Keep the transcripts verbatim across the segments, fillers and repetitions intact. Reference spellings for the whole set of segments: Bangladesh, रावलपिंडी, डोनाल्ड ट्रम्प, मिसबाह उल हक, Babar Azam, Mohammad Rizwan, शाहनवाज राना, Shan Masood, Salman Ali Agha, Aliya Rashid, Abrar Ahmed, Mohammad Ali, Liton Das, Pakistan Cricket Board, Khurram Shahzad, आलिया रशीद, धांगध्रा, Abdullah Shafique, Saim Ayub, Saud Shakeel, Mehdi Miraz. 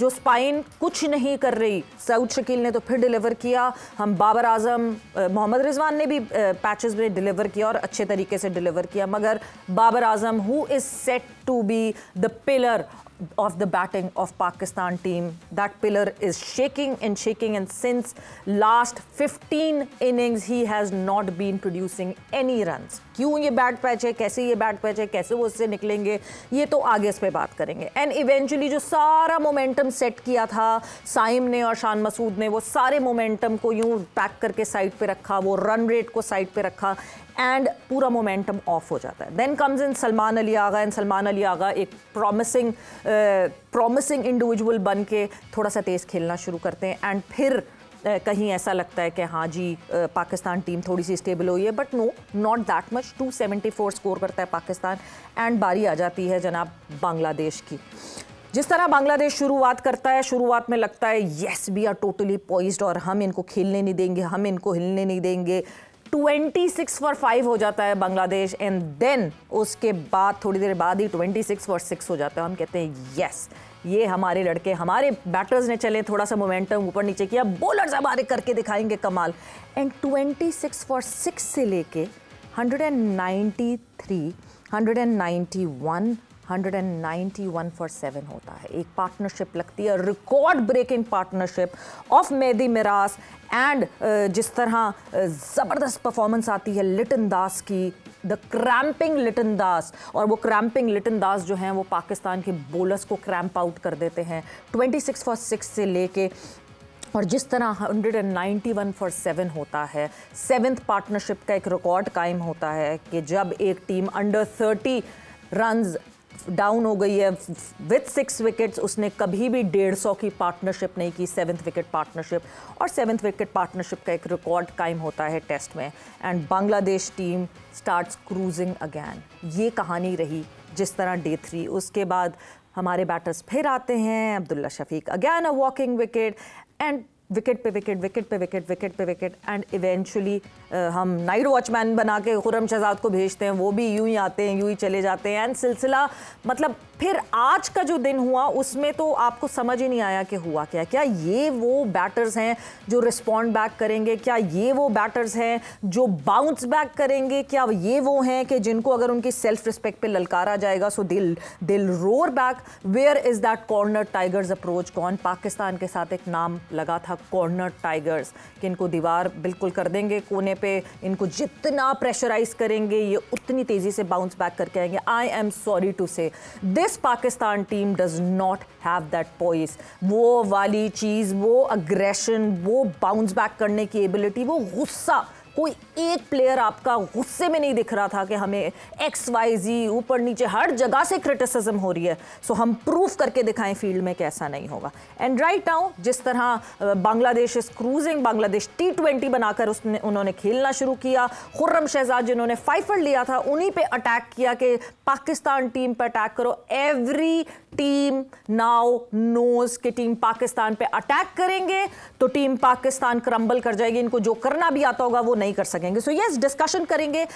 जो स्पाइन कुछ नहीं कर रही, सऊद शकील ने तो फिर डिलीवर किया, हम बाबर आजम, मोहम्मद रिजवान ने भी पैचेस में डिलीवर किया और अच्छे तरीके से डिलीवर किया, मगर Babar Azam who is set to be the pillar of the batting of Pakistan team, that pillar is shaking and shaking, and since last fifteen innings he has not been producing any runs. क्यों ये bat patch है, कैसे ये bat patch है, कैसे वो उससे निकलेंगे, ये तो आगे इस पर बात करेंगे. एंड इवेंचुअली जो सारा मोमेंटम सेट किया था साइम ने और शान मसूद ने, वो सारे मोमेंटम को यूँ पैक करके साइड पे रखा, वो रन रेट को साइड पे रखा एंड पूरा मोमेंटम ऑफ हो जाता है. Then comes in Salman Ali Agha, and Salman Ali Agha एक प्रॉमिसिंग प्रॉमिसिंग इंडिविजुअल बन के थोड़ा सा तेज़ खेलना शुरू करते हैं एंड फिर कहीं ऐसा लगता है कि हाँ जी पाकिस्तान टीम थोड़ी सी स्टेबल हुई है, but no, not that much. Two seventy four score करता है पाकिस्तान एंड बारी आ जाती है जनाब बांग्लादेश की. जिस तरह बांग्लादेश शुरुआत करता है, शुरुआत में लगता है yes we are totally poised और हम इनको खेलने नहीं देंगे, हम इनको हिलने नहीं देंगे. ट्वेंटी सिक्स फॉर फाइव हो जाता है बांग्लादेश एंड देन उसके बाद थोड़ी देर बाद ही ट्वेंटी सिक्स फॉर सिक्स हो जाता है. हम कहते हैं येस ये हमारे लड़के, हमारे बैटर्स ने चले, थोड़ा सा मोमेंटम ऊपर नीचे किया, बॉलर्स हमारे करके दिखाएंगे कमाल. And twenty six for six से लेके one ninety three, one ninety one, one ninety one for seven होता है. एक पार्टनरशिप लगती है, record breaking partnership of Mehdi Miraz and जिस तरह ज़बरदस्त परफॉर्मेंस आती है लिटन दास की, द क्रैम्पिंग लिटन दास. और वो क्रैम्पिंग लिटन दास जो हैं वो पाकिस्तान के बॉलर्स को क्रैम्प आउट कर देते हैं ट्वेंटी सिक्स फॉर सिक्स से लेके, और जिस तरह one ninety one for seven होता है, सेवन्थ पार्टनरशिप का एक रिकॉर्ड कायम होता है कि जब एक team under thirty runs down हो गई है विथ सिक्स विकेट्स, उसने कभी भी डेढ़ सौ की पार्टनरशिप नहीं की, सेवन्थ विकेट पार्टनरशिप. और सेवन्थ विकेट पार्टनरशिप का एक रिकॉर्ड कायम होता है टेस्ट में and Bangladesh team starts cruising again. ये कहानी रही जिस तरह डे थ्री. उसके बाद हमारे बैटर्स फिर आते हैं, Abdullah Shafique again a walking wicket and wicket पे विकेट, विकेट पे विकेट, विकेट पे विकेट एंड इवेंचुअली हम नाइट वॉचमैन बना के खुर्रम शहजाद को भेजते हैं, वो भी यूं ही आते हैं यूं ही चले जाते हैं. एंड सिलसिला मतलब फिर आज का जो दिन हुआ उसमें तो आपको समझ ही नहीं आया कि हुआ क्या. क्या ये वो बैटर्स हैं जो रिस्पॉन्ड बैक करेंगे, क्या ये वो बैटर्स हैं जो बाउंस बैक करेंगे, क्या ये वो हैं कि जिनको अगर उनकी सेल्फ रिस्पेक्ट पे ललकारा जाएगा सो दिल दिल roar back. Where is that corner tigers approach? कौन पाकिस्तान के साथ एक नाम लगा था कॉर्नर टाइगर्स, कि इनको दीवार बिल्कुल कर देंगे, कोने पे इनको जितना प्रेशराइज करेंगे ये उतनी तेज़ी से बाउंस बैक करके आएंगे. I am sorry to say this Pakistan team does not have that poise. वो वाली चीज़, वो अग्रेशन, वो बाउंस बैक करने की एबिलिटी, वो गुस्सा, कोई एक प्लेयर आपका गुस्से में नहीं दिख रहा था कि हमें एक्स वाई जी ऊपर नीचे हर जगह से क्रिटिसिज्म हो रही है, सो हम प्रूफ करके दिखाएं फील्ड में कि ऐसा नहीं होगा. एंड राइट नाउ जिस तरह Bangladesh is cruising, Bangladesh T twenty बनाकर उसने उन्होंने खेलना शुरू किया. खुर्रम शहजाद जिन्होंने फाइफर लिया था उन्हीं पे अटैक किया कि पाकिस्तान टीम पर अटैक करो. एवरी टीम नाउ नोज कि टीम पाकिस्तान पे अटैक करेंगे तो टीम पाकिस्तान क्रम्बल कर जाएगी, इनको जो करना भी आता होगा वो नहीं कर सकेंगे. सो यस डिस्कशन करेंगे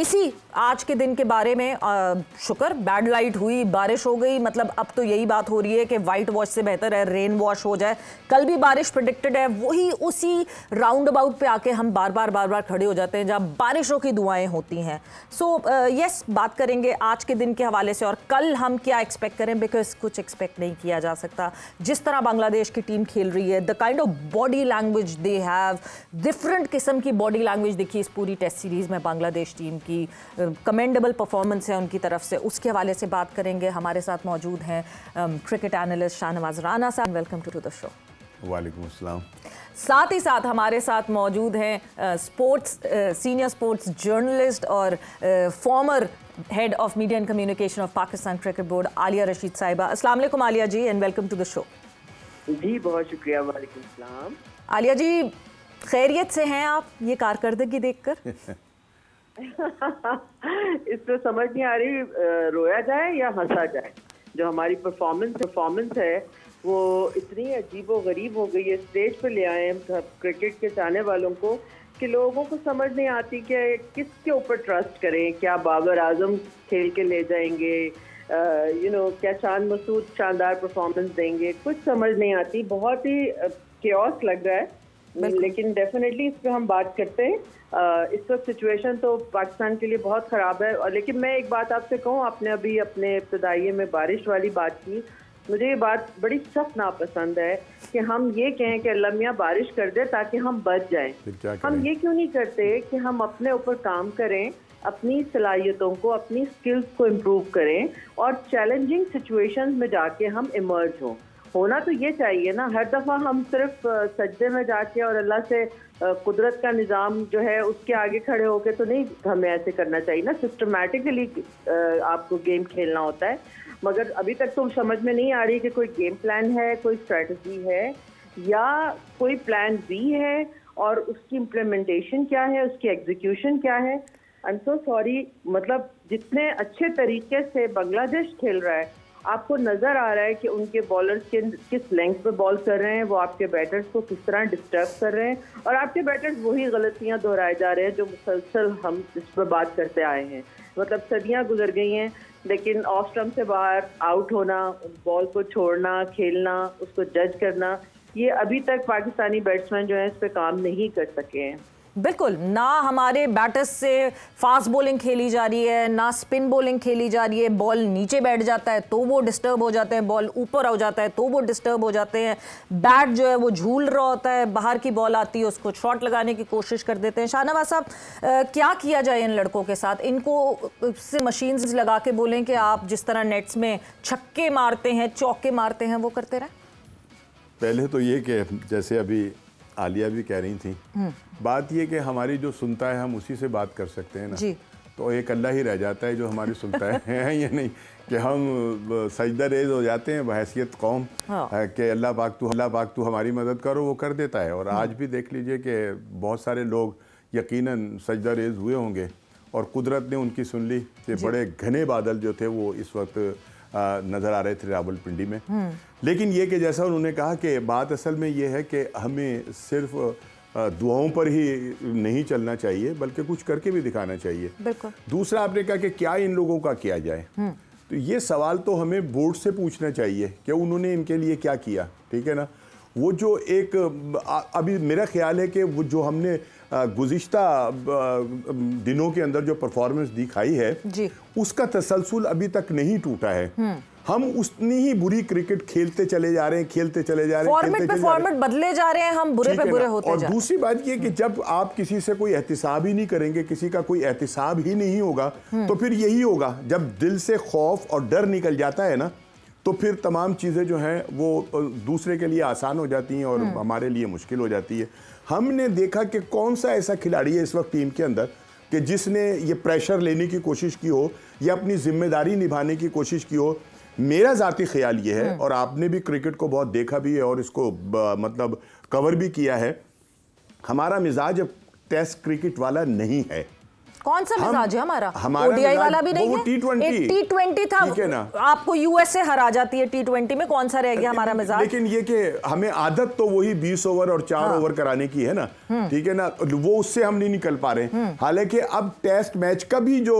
इसी आज के दिन के बारे में. शुक्र बैड लाइट हुई, बारिश हो गई, मतलब अब तो यही बात हो रही है कि वाइट वॉश से बेहतर है रेन वॉश हो जाए. कल भी बारिश प्रेडिक्टेड है, वही उसी राउंड अबाउट पे आके हम बार बार बार बार खड़े हो जाते हैं जहाँ बारिशों की दुआएँ होती हैं. सो यस बात करेंगे आज के दिन के हवाले से और कल हम क्या एक्सपेक्ट करें, बिकॉज कुछ एक्सपेक्ट नहीं किया जा सकता. जिस तरह बांग्लादेश की टीम खेल रही है, the kind of body language they have, different किस्म की बॉडी लैंग्वेज देखी इस पूरी टेस्ट सीरीज़ में बांग्लादेश टीम की. कमेंडेबल परफॉर्मेंस है उनकी तरफ से, उसके हवाले से बात करेंगे. हमारे साथ मौजूद हैं क्रिकेट एनालिस्ट शाहनवाज राना साहब, वेलकम टू द शो. वालेकुम अस्सलाम. साथ ही साथ हमारे साथ मौजूद हैं स्पोर्ट्स सीनियर स्पोर्ट्स जर्नलिस्ट और former head of media and communication of Pakistan cricket board आलिया रशीद साहिबा. अस्सलाम वालेकुम Aliya ji and welcome to the show. जी बहुत शुक्रिया. वालेकुम अस्सलाम. आलिया जी खैरियत से हैं आप ये कारकर्दगी देखकर? इसमें समझ नहीं आ रही रोया जाए या हंसा जाए. जो हमारी परफॉर्मेंस परफॉर्मेंस है वो इतनी अजीब व गरीब हो गई है. स्टेज पे ले आए हम क्रिकेट के चाहने वालों को कि लोगों को समझ नहीं आती कि किसके ऊपर ट्रस्ट करें. क्या बाबर आजम खेल के ले जाएंगे, यू नो क्या शान मसूद शानदार परफॉर्मेंस देंगे, कुछ समझ नहीं आती, बहुत ही केओस लग रहा है। लेकिन डेफिनेटली इस पर हम बात करते हैं। uh, इस वक्त सिचुएशन तो पाकिस्तान के लिए बहुत ख़राब है। और लेकिन मैं एक बात आपसे कहूँ, आपने अभी अपने इब्तदाइये में बारिश वाली बात की, मुझे ये बात बड़ी सख्त नापसंद है कि हम ये कहें कि अल्लाह मियां बारिश कर दे ताकि हम बच जाएं। हम ये क्यों नहीं करते कि हम अपने ऊपर काम करें, अपनी सलाहियतों को, अपनी स्किल्स को इम्प्रूव करें और चैलेंजिंग सिचुएशंस में जाके हम इमर्ज हों। होना तो ये चाहिए ना, हर दफ़ा हम सिर्फ सजदे में जाके और अल्लाह से कुदरत का निज़ाम जो है उसके आगे खड़े होके तो नहीं हमें ऐसे करना चाहिए ना। सिस्टमेटिकली आपको गेम खेलना होता है, मगर अभी तक तो समझ में नहीं आ रही कि कोई गेम प्लान है, कोई स्ट्रेटजी है या कोई प्लान बी है, और उसकी इम्प्लीमेंटेशन क्या है, उसकी एग्जीक्यूशन क्या है। आई एम सो सॉरी, मतलब जितने अच्छे तरीके से बांग्लादेश खेल रहा है, आपको नज़र आ रहा है कि उनके बॉलर्स किस लेंथ पे बॉल कर रहे हैं, वो आपके बैटर्स को किस तरह डिस्टर्ब कर रहे हैं, और आपके बैटर्स वही गलतियां दोहराए जा रहे हैं जो मुसलसल हम इस पर बात करते आए हैं। मतलब सदियां गुजर गई हैं, लेकिन ऑफ स्टंप से बाहर आउट होना, बॉल को छोड़ना, खेलना, उसको जज करना, ये अभी तक पाकिस्तानी बैट्समैन जो है इस पर काम नहीं कर सके हैं। बिल्कुल ना, हमारे बैटर्स से फास्ट बॉलिंग खेली जा रही है, ना स्पिन बॉलिंग खेली जा रही है। बॉल नीचे बैठ जाता है तो वो डिस्टर्ब हो जाते हैं, बॉल ऊपर हो जाता है तो वो डिस्टर्ब हो जाते हैं, बैट जो है वो झूल रहा होता है, बाहर की बॉल आती है उसको शॉट लगाने की कोशिश कर देते हैं। शाहनवाज साहब, क्या किया जाए इन लड़कों के साथ? इनको से मशीन्स लगा के बोलें कि आप जिस तरह नेट्स में छक्के मारते हैं, चौके मारते हैं, वो करते रहें। पहले तो ये कि जैसे अभी आलिया भी कह रही थी, बात ये कि हमारी जो सुनता है हम उसी से बात कर सकते हैं ना जी। तो एक अल्लाह ही रह जाता है जो हमारी सुनता है, है या नहीं कि हम सजदा रेज हो जाते हैं बहैसियत कौम। हाँ। कि अल्लाह पाक तू अल्लाह पाक तू हमारी मदद करो, वो कर देता है। और आज भी देख लीजिए कि बहुत सारे लोग यकीनन सजदा रेज हुए होंगे और कुदरत ने उनकी सुन ली कि बड़े घने बादल जो थे वो इस वक्त नज़र आ रहे थे रावलपिंडी में। लेकिन ये कि जैसा उन्होंने कहा कि बात असल में ये है कि हमें सिर्फ दुआओं पर ही नहीं चलना चाहिए बल्कि कुछ करके भी दिखाना चाहिए। दूसरा आपने कहा कि क्या इन लोगों का किया जाए, तो ये सवाल तो हमें बोर्ड से पूछना चाहिए कि उन्होंने इनके लिए क्या किया, ठीक है ना। वो जो एक अभी मेरा ख्याल है कि वो जो हमने गुज़िश्ता दिनों के अंदर जो परफॉर्मेंस दिखाई है उसका तसलसल अभी तक नहीं टूटा है। हम उतनी ही बुरी क्रिकेट खेलते चले जा रहे हैं, खेलते चले जा रहे हैं, फॉर्मेट पे फॉर्मेट बदले जा रहे हैं, हम बुरे पे बुरे होते जा रहे हैं। और दूसरी बात ये कि जब आप किसी से कोई एहतिसाब ही नहीं करेंगे, किसी का कोई एहतिसाब ही नहीं होगा, तो फिर यही होगा। जब दिल से खौफ और डर निकल जाता है ना, तो फिर तमाम चीज़ें जो हैं वो दूसरे के लिए आसान हो जाती हैं और हमारे लिए मुश्किल हो जाती है। हमने देखा कि कौन सा ऐसा खिलाड़ी है इस वक्त टीम के अंदर कि जिसने ये प्रेशर लेने की कोशिश की हो या अपनी जिम्मेदारी निभाने की कोशिश की हो। मेरा ज़ाती ख्याल ये है, और आपने भी क्रिकेट को बहुत देखा भी है और इसको मतलब कवर भी किया है, हमारा मिजाज अब टेस्ट क्रिकेट वाला नहीं है। कौन सा मिजाज है हमारा? हमारा ओडीआई वाला भी नहीं है, टी ट्वेंटी टी ट्वेंटी था, ठीक है ना। आपको यूएसए हरा जाती है टी ट्वेंटी में, कौन सा रह गया हमारा मिजाज? लेकिन ये कि हमें आदत तो वही बीस ओवर और चार ओवर कराने की है ना, ठीक है ना, वो उससे हम नहीं निकल पा रहे। हालांकि अब टेस्ट मैच का भी जो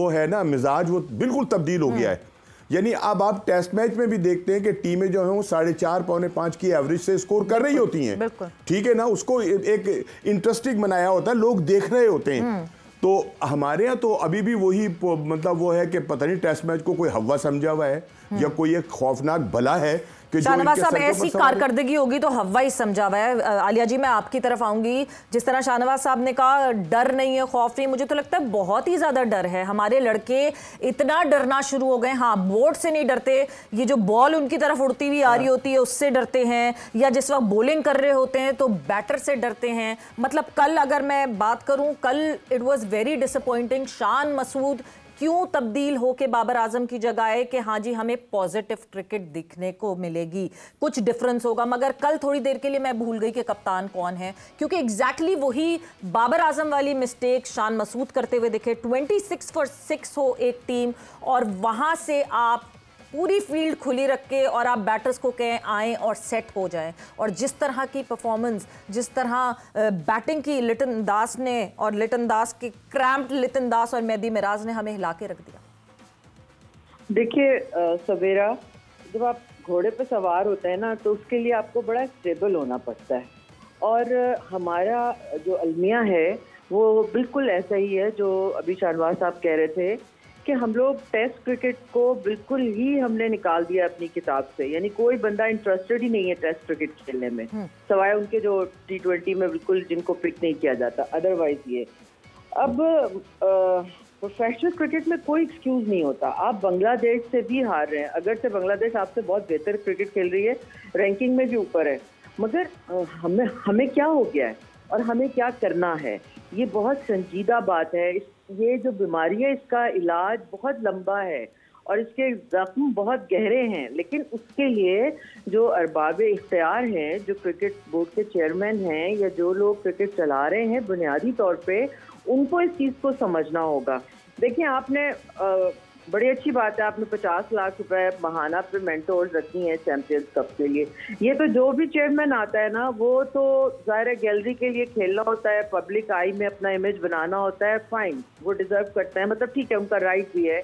वो है ना मिजाज, वो बिल्कुल तब्दील हो गया है। यानी अब आप टेस्ट मैच में भी देखते हैं कि टीमें जो हैं वो साढ़े चार पौने पाँच की एवरेज से स्कोर कर रही होती हैं, ठीक है ना। उसको एक इंटरेस्टिंग बनाया होता है, लोग देख रहे होते हैं। तो हमारे यहाँ तो अभी भी वही मतलब वो है कि पता नहीं टेस्ट मैच को कोई हवा समझा हुआ है या कोई एक खौफनाक भला है कि जो शाहनवाज साहब ऐसी कारकर्दगी होगी तो हवा ही समझा हुआ है। आलिया जी, मैं आपकी तरफ आऊंगी। जिस तरह शाहनवाज साहब ने कहा डर नहीं है, खौफ नहीं, मुझे तो लगता है बहुत ही ज़्यादा डर है। हमारे लड़के इतना डरना शुरू हो गए। हाँ, बोर्ड से नहीं डरते, ये जो बॉल उनकी तरफ उड़ती हुई आ रही होती है उससे डरते हैं, या जिस वक्त बॉलिंग कर रहे होते हैं तो बैटर से डरते हैं। मतलब कल अगर मैं बात करूँ, call it was very disappointing. Shan Masood क्यों तब्दील हो के बाबर आजम की जगह है कि हाँ जी हमें पॉजिटिव क्रिकेट दिखने को मिलेगी, कुछ डिफरेंस होगा, मगर कल थोड़ी देर के लिए मैं भूल गई कि कप्तान कौन है, क्योंकि एग्जैक्टली वही बाबर आजम वाली मिस्टेक शान मसूद करते हुए दिखे। छब्बीस फॉर सिक्स हो एक टीम और वहाँ से आप पूरी फील्ड खुली रख के और आप बैटर्स को कहें आएँ और सेट हो जाएं। और जिस तरह की परफॉर्मेंस, जिस तरह बैटिंग की लिटन दास ने और लिटन दास के क्रैम्प्ड लिटन दास और मेहदी मिराज ने हमें हिला के रख दिया। देखिए सवेरा जब आप घोड़े पर सवार होते हैं ना तो उसके लिए आपको बड़ा स्टेबल होना पड़ता है और हमारा जो अलमिया है वो बिल्कुल ऐसा ही है जो अभी शाहनवाज साहब कह रहे थे कि हम लोग टेस्ट क्रिकेट को बिल्कुल ही हमने निकाल दिया अपनी किताब से, यानी कोई बंदा इंटरेस्टेड ही नहीं है टेस्ट क्रिकेट खेलने में सवाए उनके जो टी ट्वेंटी में बिल्कुल जिनको पिक नहीं किया जाता, अदरवाइज ये अब आ, प्रोफेशनल क्रिकेट में कोई एक्सक्यूज नहीं होता। आप बांग्लादेश से भी हार रहे हैं, अगर से बांग्लादेश आपसे बहुत बेहतर क्रिकेट खेल रही है, रैंकिंग में भी ऊपर है, मगर हमें हमें क्या हो गया है और हमें क्या करना है, ये बहुत संजीदा बात है। ये जो बीमारी है इसका इलाज बहुत लंबा है और इसके जख्म बहुत गहरे हैं, लेकिन उसके लिए जो अरबाब इख्तियार हैं, जो क्रिकेट बोर्ड के चेयरमैन हैं या जो लोग क्रिकेट चला रहे हैं बुनियादी तौर पे, उनको इस चीज़ को समझना होगा। देखिए आपने आ, बड़ी अच्छी बात है, आपने पचास लाख रुपए महाना पे मेंटोर्स रखी हैं चैंपियंस कप के लिए। ये तो जो भी चेयरमैन आता है ना वो तो ज़ाहिर है गैलरी के लिए खेलना होता है, पब्लिक आई में अपना इमेज बनाना होता है, फाइन वो डिजर्व करते हैं, मतलब ठीक है उनका राइट भी है,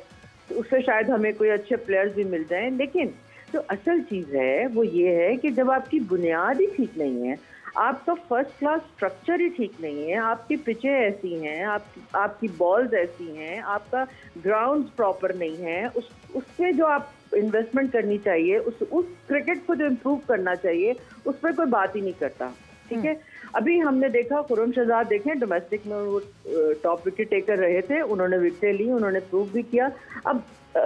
तो उससे शायद हमें कोई अच्छे प्लेयर्स भी मिल जाएं। लेकिन जो असल चीज़ है वो ये है कि जब आपकी बुनियाद ही ठीक नहीं है, आपका फर्स्ट क्लास स्ट्रक्चर ही ठीक नहीं है, आपकी पिचें ऐसी हैं, आप आपकी बॉल्स ऐसी हैं, आपका ग्राउंड प्रॉपर नहीं है, उस उससे जो आप इन्वेस्टमेंट करनी चाहिए, उस उस क्रिकेट को जो इम्प्रूव करना चाहिए उस पर कोई बात ही नहीं करता। ठीक है, अभी हमने देखा खुर्रम शहजाद देखें डोमेस्टिक में वो टॉप विकेट टेकर रहे थे, उन्होंने विकेटें ली, उन्होंने प्रूव भी किया। अब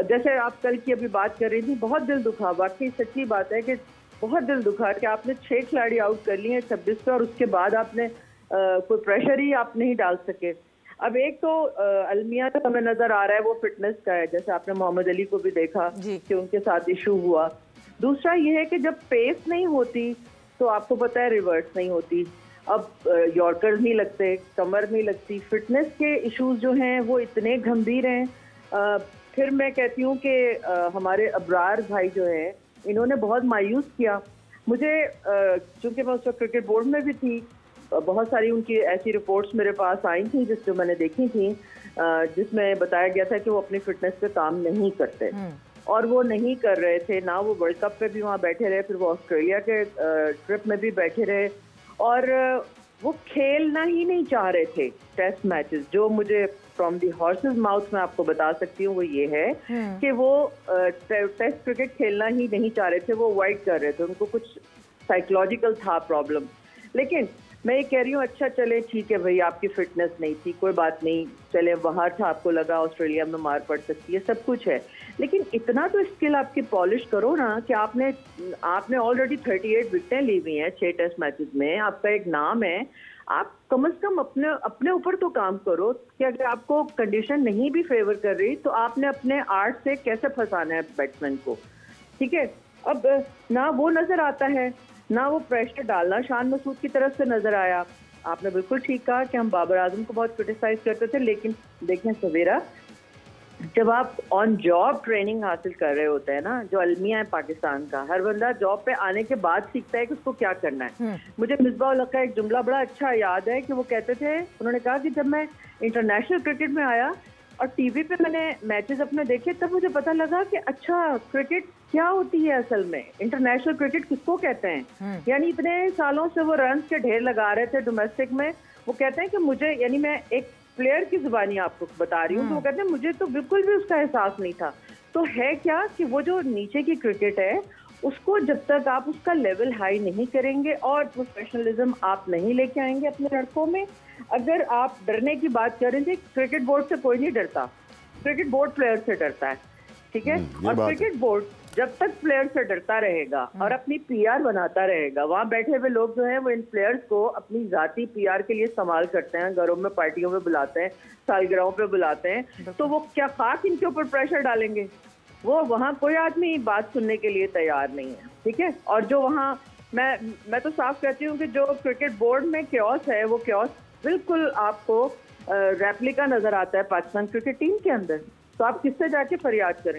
जैसे आप कल की अभी बात कर रही थी, बहुत दिल दुखा, वाकई सच्ची बात है कि बहुत दिल दुखा कि आपने छह खिलाड़ी आउट कर लिए हैं छब्बीस पे और उसके बाद आपने आ, कोई प्रेशर ही आप नहीं डाल सके। अब एक तो अलमिया का हमें नजर आ रहा है वो फिटनेस का है, जैसे आपने मोहम्मद अली को भी देखा कि उनके साथ इशू हुआ। दूसरा ये है कि जब पेस नहीं होती तो आपको पता है रिवर्स नहीं होती, अब यॉर्कर नहीं लगते, कमर नहीं लगती, फिटनेस के इश्यूज जो हैं वो इतने गंभीर हैं। आ, फिर मैं कहती हूँ कि हमारे अबरार भाई जो हैं इन्होंने बहुत मायूस किया मुझे, चूंकि मैं उस वक्त क्रिकेट बोर्ड में भी थी, बहुत सारी उनकी ऐसी रिपोर्ट्स मेरे पास आई थी जिस जो मैंने देखी थी जिसमें बताया गया था कि वो अपनी फिटनेस पे काम नहीं करते और वो नहीं कर रहे थे, ना वो वर्ल्ड कप पे भी वहाँ बैठे रहे, फिर वो ऑस्ट्रेलिया के ट्रिप में भी बैठे रहे और वो खेलना ही नहीं चाह रहे थे टेस्ट मैचेस। जो मुझे फ्रॉम दी हॉर्सेस माउथ में आपको बता सकती हूँ वो ये है कि वो टेस्ट क्रिकेट खेलना ही नहीं चाह रहे थे, वो अवॉइड कर रहे थे, उनको कुछ साइकोलॉजिकल था प्रॉब्लम। लेकिन मैं ये कह रही हूँ अच्छा चले ठीक है भाई आपकी फिटनेस नहीं थी कोई बात नहीं, चले बाहर था आपको लगा ऑस्ट्रेलिया में मार पड़ सकती है, सब कुछ है, लेकिन इतना तो स्किल आपकी पॉलिश करो ना कि आपने आपने ऑलरेडी अड़तीस विकेटें ली हुई हैं छह टेस्ट मैचेस में, आपका एक नाम है, आप कम से कम अपने अपने ऊपर तो काम करो कि अगर आपको कंडीशन नहीं भी फेवर कर रही तो आपने अपने आर्ट से कैसे फंसाना है बैट्समैन को। ठीक है, अब ना वो नजर आता है ना वो प्रेशर डालना शान मसूद की तरफ से नजर आया। आपने बिल्कुल ठीक कहा कि हम बाबर आजम को बहुत क्रिटिसाइज करते थे, लेकिन देखें सवेरा जब आप ऑन जॉब ट्रेनिंग हासिल कर रहे होते हैं ना, जो अलमिया है पाकिस्तान का, हर बंदा जॉब पे आने के बाद सीखता है कि उसको क्या करना है। मुझे मिसबाह उल हक का एक जुमला बड़ा अच्छा याद है कि वो कहते थे, उन्होंने कहा कि जब मैं इंटरनेशनल क्रिकेट में आया और टीवी पे मैंने मैचेस अपने देखे तब मुझे पता लगा कि अच्छा क्रिकेट क्या होती है असल में, इंटरनेशनल क्रिकेट किसको कहते हैं। यानी इतने सालों से वो रन के ढेर लगा रहे थे डोमेस्टिक में, वो कहते हैं कि मुझे, यानी मैं एक प्लेयर की जुबानी आपको बता रही हूँ, तो वो कहते हैं मुझे तो बिल्कुल भी उसका एहसास नहीं था। तो है क्या कि वो जो नीचे की क्रिकेट है उसको जब तक आप उसका लेवल हाई नहीं करेंगे और प्रोफेशनलिज्म आप नहीं लेके आएंगे अपने लड़कों में। अगर आप डरने की बात करें तो क्रिकेट बोर्ड से कोई नहीं डरता, क्रिकेट बोर्ड प्लेयर से डरता है। ठीक है, और क्रिकेट बोर्ड जब तक प्लेयर से डरता रहेगा और अपनी पीआर बनाता रहेगा, वहाँ बैठे हुए लोग जो हैं वो इन प्लेयर्स को अपनी जाती पीआर के लिए इस्तेमाल करते हैं, घरों में पार्टियों में बुलाते हैं, सालगिरहों पे बुलाते हैं, तो वो क्या खास इनके ऊपर प्रेशर डालेंगे, वो वहाँ कोई आदमी बात सुनने के लिए तैयार नहीं है। ठीक है, और जो वहाँ मैं मैं तो साफ कहती हूँ कि जो क्रिकेट बोर्ड में क्योस है वो क्योस बिल्कुल आपको रेप्लिका नजर आता है पाकिस्तान क्रिकेट टीम के अंदर, तो आप किससे जाके फरियाद करें।